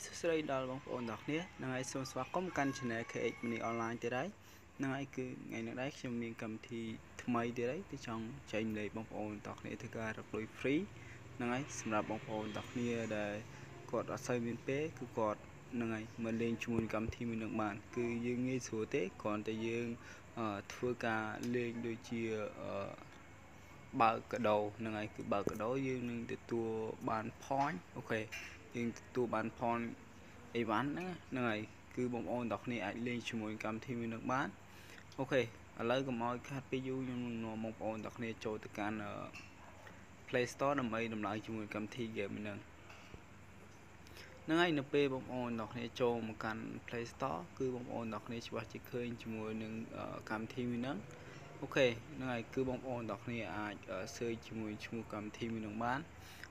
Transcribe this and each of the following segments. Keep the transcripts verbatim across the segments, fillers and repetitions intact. Susurai đào bằng phổ đọc nhé. Năng ai xung xóa công căn trên này khi mình online tới đấy. Năng ai cứ ngày nào đấy trong miền cầm thì thầm ấy tới đấy. Thì trong chạy lấy bằng phổ đọc nhé. Thì cả rất đối free. Năng ai xung ra bằng phổ đọc nhé. Để cột ở xoay miền bế cứ cột. Năng ai mình lên chung mình cầm thì mình được mạng. Cứ dương nghe số tế còn tại dương thua cả lên đôi chia bờ cỡ đầu. Năng ai cứ bờ cỡ đầu dương nên tự tua bàn point. Ok nhưng tụ bàn phòn ấy bán nữa này cứ bông on đọc này ảnh lên cho mỗi cam thì mình được bán. Ok ở lấy cái mọi khách ví dụ nhưng nó một on đọc này cho tất cả Play Store nằm ấy nằm lại cho mỗi cam thì game mình nâng nâng ấy nộp bê bông on đọc này cho một căn Play Store cứ bông on đọc này cho bà chị khơi cho mỗi nâng cam thì mình nâng. Ok nâng ấy cứ bông on đọc này ảnh sơi cho mỗi cho mỗi cam thì mình được bán.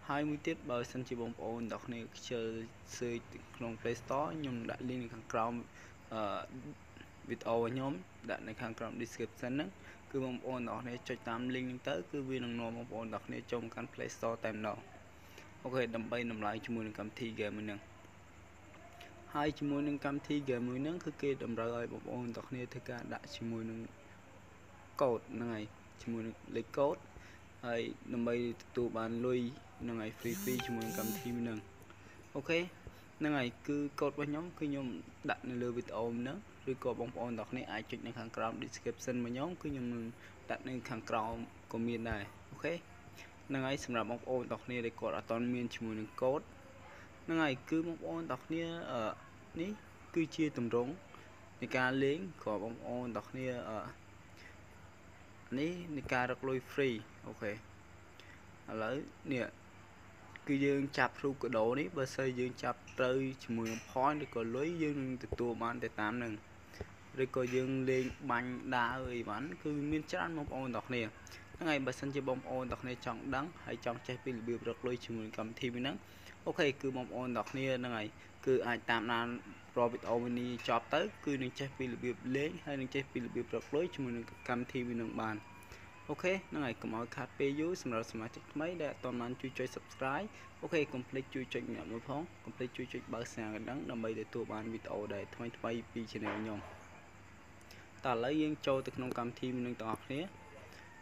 Hai mươi tiết bởi sân chỉ bóng ổn đọc này chơi chơi trong Play Store nhưng đã liên lạc trong video nhóm đã này hàng trong description đó cứ bóng ổn đọc này cho tám link tới cứ viên đồng nô bóng ổn đọc này trong căn Play Store tạm nào. Ok đầm bay nằm lại cho mùi nâng cầm thi game mình nâng hai cho mùi nâng cầm thi game mình nâng cứ kê đầm rồi bóng ổn đọc này thực ra đã cho mùi nâng code này cho mùi nâng lấy code hay đầm bay tụ bàn lui năng ấy free free cho mình cầm thêm nâng. Ok năng ấy cứ cột vào nhóm cứ nhóm đặt nơi video ôm nữa rồi có bóng ôn đọc này ai chụp năng hàng crom description mà nhóm cứ nhóm đặt nơi hàng crom comment này. Ok năng ấy xem là bóng ôn đọc này để cột ở toàn miền cho mình cột năng ấy cứ bóng ôn đọc này ở ní cứ chia tầm rốn để cá liếng có bóng ôn đọc này ở ní để cá đặt lôi free. Ok lấy nè cứ dương chạp ru cửa đổ đấy bơ xây dương chạp tới mười point để có lưới dương từ tua bán tới tám nâng rồi có dương lên bánh đá ơi bán cứ miên chán một ôn đọc nè ngày bà sân chơi bóng ôn đọc này chọn đắng hay chọn chơi pin biểu được lôi chừng mình cầm thi với nắng. Ok cứ bóng ôn đọc nè này cứ ai tạm nan Robert Oveni chọn tới cứ đừng chơi pin biểu lấy hay đừng chơi pin biểu được lôi chừng mình cầm thi với nắng bàn. Ok, năng này cũng mọi khách phê dưới xong rồi xong rồi chắc mấy để toàn năng chui chơi subscribe. Ok, complete chui chơi nhỏ một phóng complete chui chơi bảo sàng cái đắng đầm bây để tụi bạn video để thay thay vì channel nhóm ta lấy yên cho từ nông cam thi mình nâng tọa thế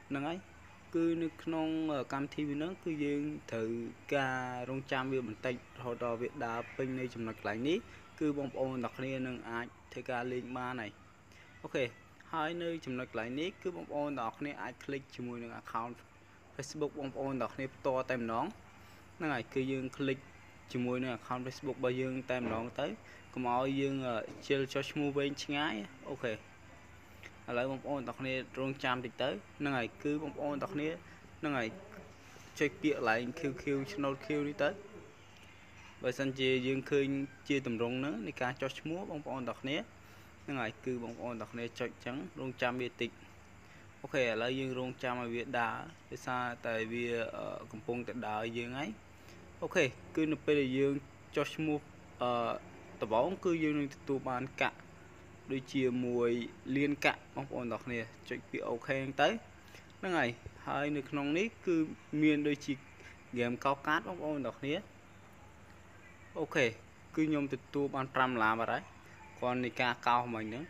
năng ấy cứ nông cam thi mình nâng cứ dương thử ca rong trăm viên mình tạch hồ đò việt đá bên này chùm nạc lại ní cứ bông ôn đặc liên nâng ai thầy ca liên ma này. Ok hai nơi chấm lệch lại nick cứ bóng ôn đọc này ai click cho mùi nâng account Facebook bóng ôn đọc này to tem nón năng này cứ dương click cho mùi nâng account Facebook bao dương tem nón tới có mọi dương chill cho mùi bên ngái. Ok lấy bóng ôn đọc này rong cham thì tới năng này cứ bóng ôn đọc này năng này chơi kia lại qq channel q đi tới và sân chia dương khơi chia tầm rong nữa đi cá cho múa bóng ôn đọc này năng ấy cứ bóng ôn đọc này chọn trắng rong trăm biệt tịch. Ok là dương rong trăm ở việt đá để xa tại vì ở uh, Kampong tại đá dương ấy. Ok cứ nộp bây giờ dương cho smooth uh, tập bóng cứ dương tụ bàn cạn đôi chia mùi liên cạn bóng ôn đọc này chọn bị ok tới năng ấy hai nước nông nít cứ miền đôi chỉ game cao cát bóng ôn đọc này. Ok cứ nhôm tụ bàn trăm làm vào đấy còn này ca cao mình nữa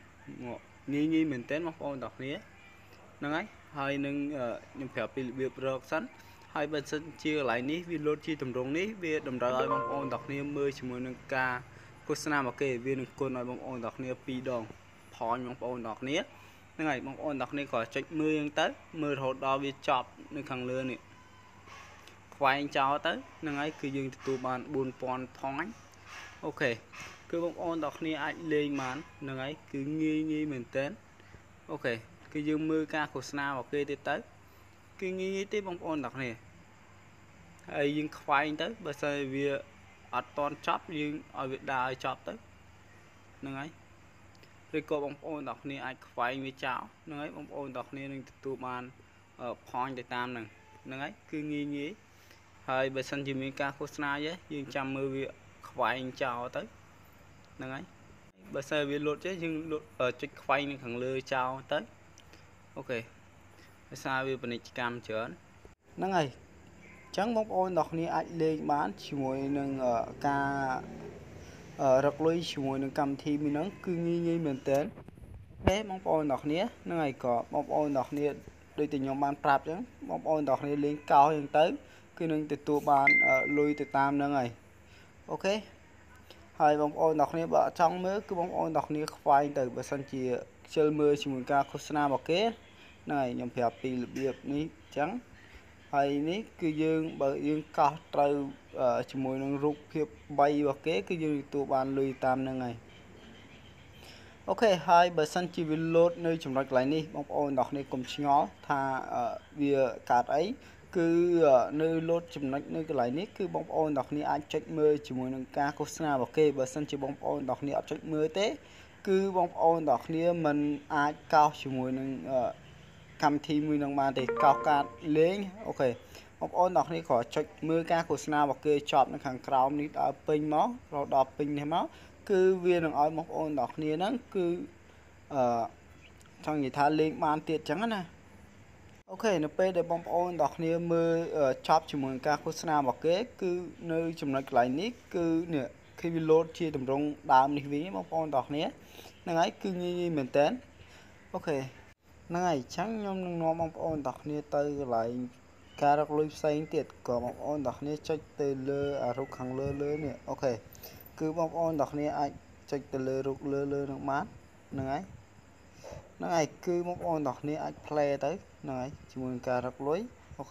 nghĩ nghĩ mình tên mong ôn đọc này năng ấy hai nâng nhưng phải bị bị rớt sẵn hai bên sân chia lại ní vì lốt chi tầm rồng ní vì đồng ra ơi mong ôn đọc này mười chỉ muốn nâng ca Kusana mà kể vì nâng cô nói mong ôn đọc này pi đồng phò mong ôn đọc này năng ấy mong ôn đọc này có trách mười tới mười hồ đo vì chọp nâng khăng lươn này khoai cháo tới năng ấy cứ dừng tụ bàn buồn pon thoáng. Ok cứ bóng ôn đọc này anh lên màn nâng ấy cứ nghi nghi mình tên. Ok cứ dương mưa ca của Sna vào kia tới tới cứ nghi nghi tới bóng ôn đọc này ấy dương khoai tới bởi sao vì ở toàn chóp dương ở Việt Đà chóp tới nâng ấy rồi có bóng ôn đọc này anh khoai với cháo nâng ấy bóng ôn đọc này nâng tụ màn ở phong để tam nâng nâng ấy cứ nghi nghi hơi bởi sân dương mưa ca của Sna với dương chăm mưa vì khoai cháo tới năng ấy bởi sao vì lột chứ nhưng lột ở trích khoai nên thằng lơ trao tới. Ok bởi sao vì bọn này cam chớn năng ấy chẳng bóng ôn đọc này anh lên bán chỉ muốn nâng ở ca rắc lối xíu nó cầm thì mình nó cứ nghi nghi mình tên thế mong ôi nọ nè nó ngày có mong ôi nọ nè đôi tình nhóm bạn trap chứ mong ôi nọ nè lên cao hơn tới cứ nâng từ tua bàn lùi từ tam nữa ngày ok hai mong ôi nọ nè vợ trong mới cứ mong ôi nọ nè quay từ bờ sân chỉ chơi mưa chỉ muốn ca Costa một kế này nhóm phép tìm việc ní trắng hay ní cứ dương bởi dương cao trâu chỉ muốn nâng rút hiệp bay vào kế cứ dương tua bàn lùi tam nữa ngày ok hai bờ sân chỉ viên lót nơi chúng đặt lại ní mong ôi nọ nè cùng nhỏ thà bìa cát ấy cứ nơi lót chùm nách nơi cái lại nít cứ bóng ôn đọc ní ai trách mơ chỉ muốn nâng ca Costa bảo kê bờ sân chỉ bóng ôn đọc ní trách mơ tế cứ bóng ôn đọc ní mình ai cao chỉ muốn nâng cầm thi mươi nâng mà để cao ca lên ok bóng ôn đọc ní khỏi trách mơ ca Costa bảo kê chọn nâng hàng cao ní đã pin máu rồi đọc pin thêm máu cứ viên nâng ôi bóng ôn đọc ní nó cứ trong người ta lên bàn tiệt trắng nè ok nó p để bóng ôn đọc nia mơ chop chỉ muốn ca Costa bảo kế cứ nơi chùm nói lại nít cứ nè khi video chia tầm rong đam đi ví bóng ôn đọc nia năng ấy cứ nghi mình tên ok năng ấy trắng nhom năng nó bóng ôn đọc nia từ lại ca đọc lối xanh tiệt của bóng ôn đọc nia trách từ lơ à rục hàng lơ lơ nè ok cứ bóng ôn đọc nia ai trách từ lơ rục lơ lơ nó mát năng ấy năng ấy cứ bóng ôn đọc nia ai play tới này chúng mình cài đặt lối ok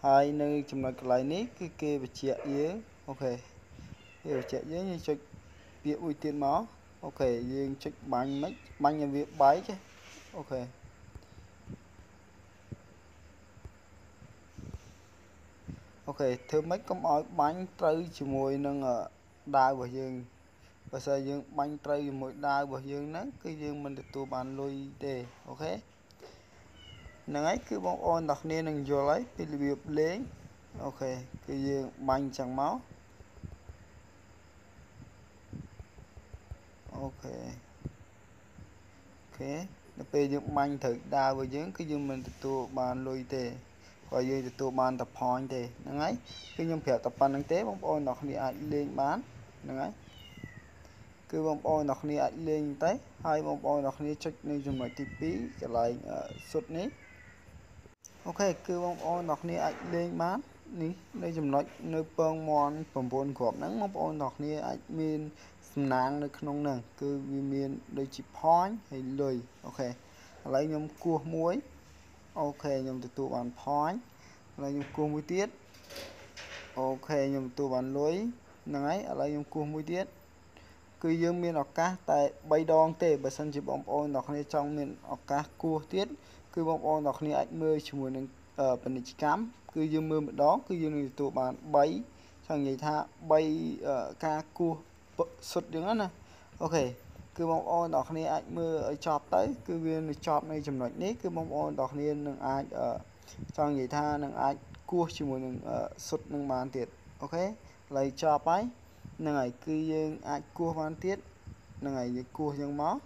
hai nơi chúng mình lại ní cái kia về chẹt dưới ok về chẹt dưới như chơi việc ưu tiên máu ok riêng chơi bắn mấy bắn như việc bái chứ ok ok thứ mấy có mọi bắn trừ chỉ mùi nâng ở đai và dương và sao dương bắn trừ mỗi đai và dương nó cái dương mình được tua bàn lui đề ok năng ấy cứ bóng ôn đọc nên năng vô lấy thì việc lên ok cứ dương banh chẳng máu ok ok nó bây dương banh thử đa với dưỡng cứ dương mình tụ bàn lùi tề khỏi dương tụ bàn tập hoàn tề năng ấy cứ dương phép tập bàn năng tế bóng ôn đọc này ảnh lên bán năng ấy cứ bóng ôn đọc này ảnh lên tới hai bóng ôn đọc này chắc nên dùng lại tí phí cái lại sụt nít ok cứ bóng ôn đọc này ảnh lên bán ní đây dùng nói nơi bông mòn bổng bồn gọp nắng bóng ôn đọc này ảnh miên nàng nơi nông nàng cứ miên đây chỉ point hay lười ok lấy nhóm cua muối ok nhóm từ tụ bàn point lấy nhóm cua muối tiết ok nhóm tụ bàn lối nấy lấy nhóm cua muối tiết cứ dương miền ở cá tại bay đong tề bờ sân chỉ bóng ôn đọc này trong miền ở cá cua tiết cứ bóng ôn đọc này ảnh mơ chỉ muốn ở bên chỉ cám cứ dương mưa đó cứ dương tụ bàn bay chẳng gì tha bay ở cá cua sụt đứng đó nè ok cứ bóng ôn đọc này ảnh mơ ở chọp tới cứ viên chọp này chùm nói nít cứ bóng ôn đọc nên đừng ai ở trong gì tha đừng ai cua chỉ muốn sụt đừng bàn tiệt ok lấy chọp ấy này cứ dương ai cua hoàn tiết này như cua dương máu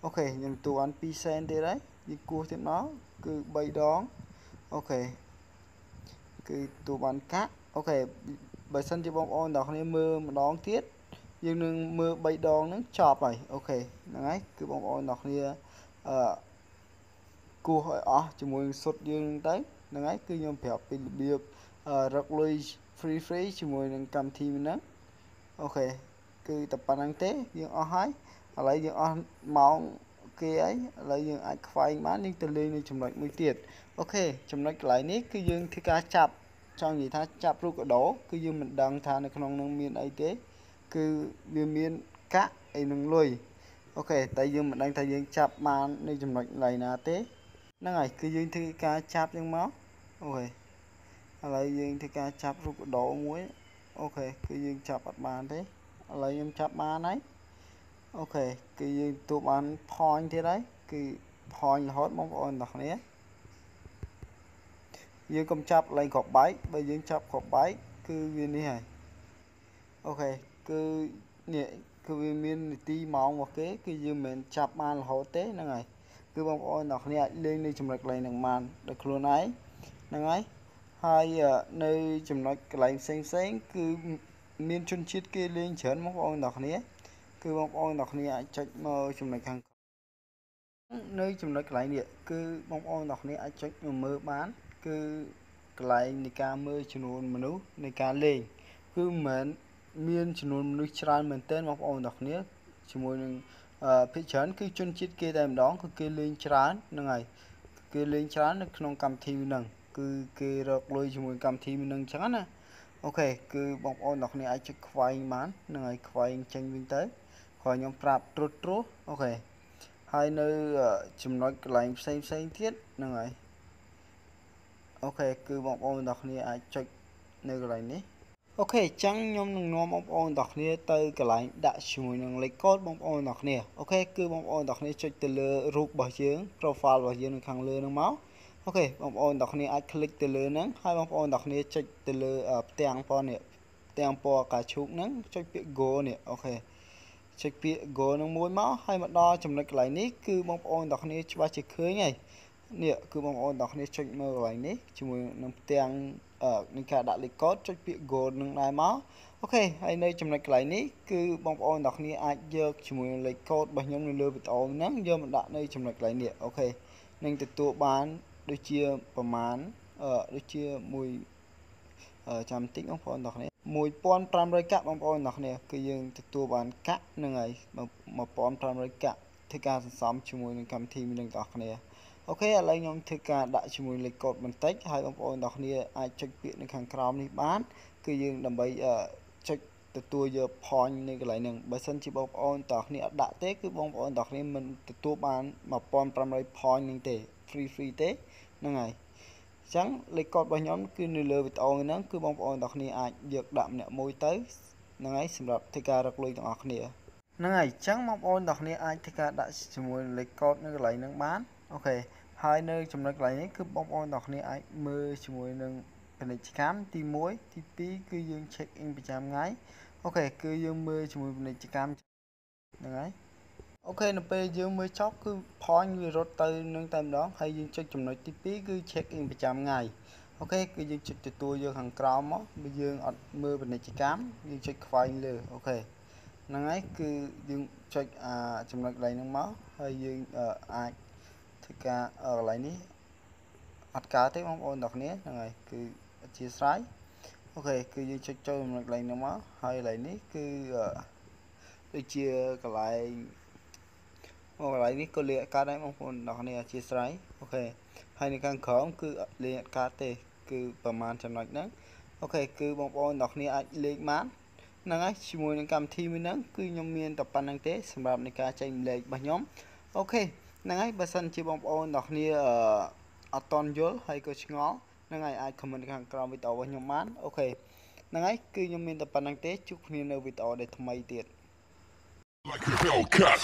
ok nhưng tụ ăn pisen thế đấy như cua thêm nó cứ bay đón ok cứ tụ bàn cát ok bởi sân chơi bóng ôn đọc nên mưa đón tiết dương nương mưa bay đón nó chọp này ok này cứ bóng ôn đọc như cua hỏi ó chỉ muốn sốt dương tới này cứ nhôm phèo bị biệp rắc lôi free free chỉ muốn đang cầm thêm nữa ok cứ tập bàn ăn tế dương o hái lấy dương o máu kia ấy lấy dương ai khoai má nhưng từ lên chùm lại mới tiệt ok chùm lại lại nít cứ dương thì cá chạp cho người ta chạp rút ở đó cứ dương mình đang thà này không nông miền ấy thế cứ miền miền cá ấy nông lùi ok tại dương mình đang thay dương chạp mà nên chùm lại lại là thế năng này cứ dương thì cá chạp dương máu ok lấy dương thì cá chạp rút ở đó muối ok cứ dương chạp bắt bàn thế lấy em chạp bàn ấy ok cứ dương tụ bàn point thế đấy cứ point hot mong ôn đọc nế dương cầm chạp lấy gọp bái bây dương chạp gọp bái cứ viên đi này ok cứ nhẹ cứ viên miên tí mong một kế cứ dương mình chạp bàn là hot thế năng này cứ mong ôn đọc nế lên đi chùm rạch lấy nặng màn được luôn ấy năng ấy hai nơi chùm nói lại xem xem cứ miền Trung chiết kia lên chén móc on đọc này cứ móc on đọc này chạy mờ chùm này hàng nơi chùm này lại địa cứ móc on đọc này chạy mờ bán cứ lại này cá mơ chùm mà nấu này cá lên cứ mến miền chùm nước tràn mình tên móc on đọc này chùm mình phía chén cứ Trung chiết kia đem đón cứ kia lên tràn này kia lên tràn nó không cầm thi nằng cứ kia rọc lôi chùm mình cầm thi nằng tràn nè ok cứ bọc ôn đọc này ai chụp quay mán này quay tranh viên tới khỏi nhóm prap trút trút ok hai nơi chùm nói lại xem xem thiết này ok cứ bọc ôn đọc này ai chụp nơi cái này ok chẳng nhóm nông nôm bọc ôn đọc này tới cái lại đã chùm nông lấy cốt bọc ôn đọc này ok cứ bọc ôn đọc này chụp từ lừa ruột bảo dưỡng profile bảo dưỡng khang lừa nông máu ok bóng ôn đọc này ai click từ lưới nắng hai bóng ôn đọc này chạy từ lưới ở tèng po nè tèng po cả chục nắng chạy bị gỗ nè ok chạy bị gỗ nó mối máu hai mặt đo chùm lại lại ní cứ bóng ôn đọc này ba chỉ khơi này nè cứ bóng ôn đọc này chạy mờ lại ní chùm nó tèng ở nên cả đại lịch cốt chạy bị gỗ nâng lại máu ok hai nơi chùm lại lại ní cứ bóng ôn đọc này ai giờ chùm lịch cốt bằng nhóm người lừa bị tàu nắng giờ mặt đại nơi chùm lại lại nè ok nên từ tụ bán đôi chia bầm mán ở đôi chia mùi ở chạm tĩnh ông phòn đọc này mùi pon trăm rơi cạp ông phòn đọc này cứ dừng từ bán cắt này mà mà pon trăm rơi cạp thời gian sớm chịu mùi nên cầm thì mình đọc này ok lấy nhóm thời gian đại chịu mùi lịch cột mình tách hai ông phòn đọc này ai trách viện được hàng crom đi bán cứ dừng đầm bấy ở trách từ tua giờ pon này cái lại nè bởi sân chỉ bông phòn đọc này đã tết cứ bông phòn đọc này mình từ tua bán mà pon trăm rơi pon như thế free free thế này chẳng lấy cột bao nhóm cứ nửa lừa bị tàu người nắng cứ bong bóng đọc này ai giật đạm nè môi tới này xem đọc thì cả đặc lui đọc này này chẳng mong ôn đọc này ai thì cả đã mùi lấy cột nó lại nắng bán ok hai nơi trong nước lại cứ bong bóng đọc này ai mưa chỉ mùi nâng phần này khám tim muối thì tí cứ dương check in bị chạm ngái ok cứ dương mưa chỉ mùi phần này chỉ cam này ok nó bây giờ mới chóc cứ phó người rốt từ nâng tầm đó hay dương chơi chùm nói tí tí cứ check in bị chạm ngày ok cứ dương chơi từ tôi dương hàng crom á bây giờ ở mưa bên này chỉ cám dương chơi khoai lừa ok năng ấy cứ dương chơi à chùm nói lại nâng máu hay dương ở ai thì cả ở lại ní ở cá thế không ôn đọc nhé này cứ chia sái ok cứ dương chơi chơi chùm nói lại nâng máu hay lại ní cứ đôi chia cả lại một lại đi coi lệ cá đấy mong muốn đọc này chia sẻ ok hay này càng khó cứ lệ cá tê cứ bầm màn chậm nói nắng ok cứ mong muốn đọc này lệ mát nắng ấy chỉ muốn những cam thi mới nắng cứ nhóm miền tập ban năng tế xem làm này cá tranh lệ ba nhóm ok nắng ấy bà sân chỉ mong muốn đọc này ở ở toàn dối hay có chữ ngó nắng ấy ai comment càng cao bị tàu ba nhóm mát ok nắng ấy cứ nhóm miền tập ban năng tế chúc miền đâu bị tàu để tham may tiệt like a Hellcat.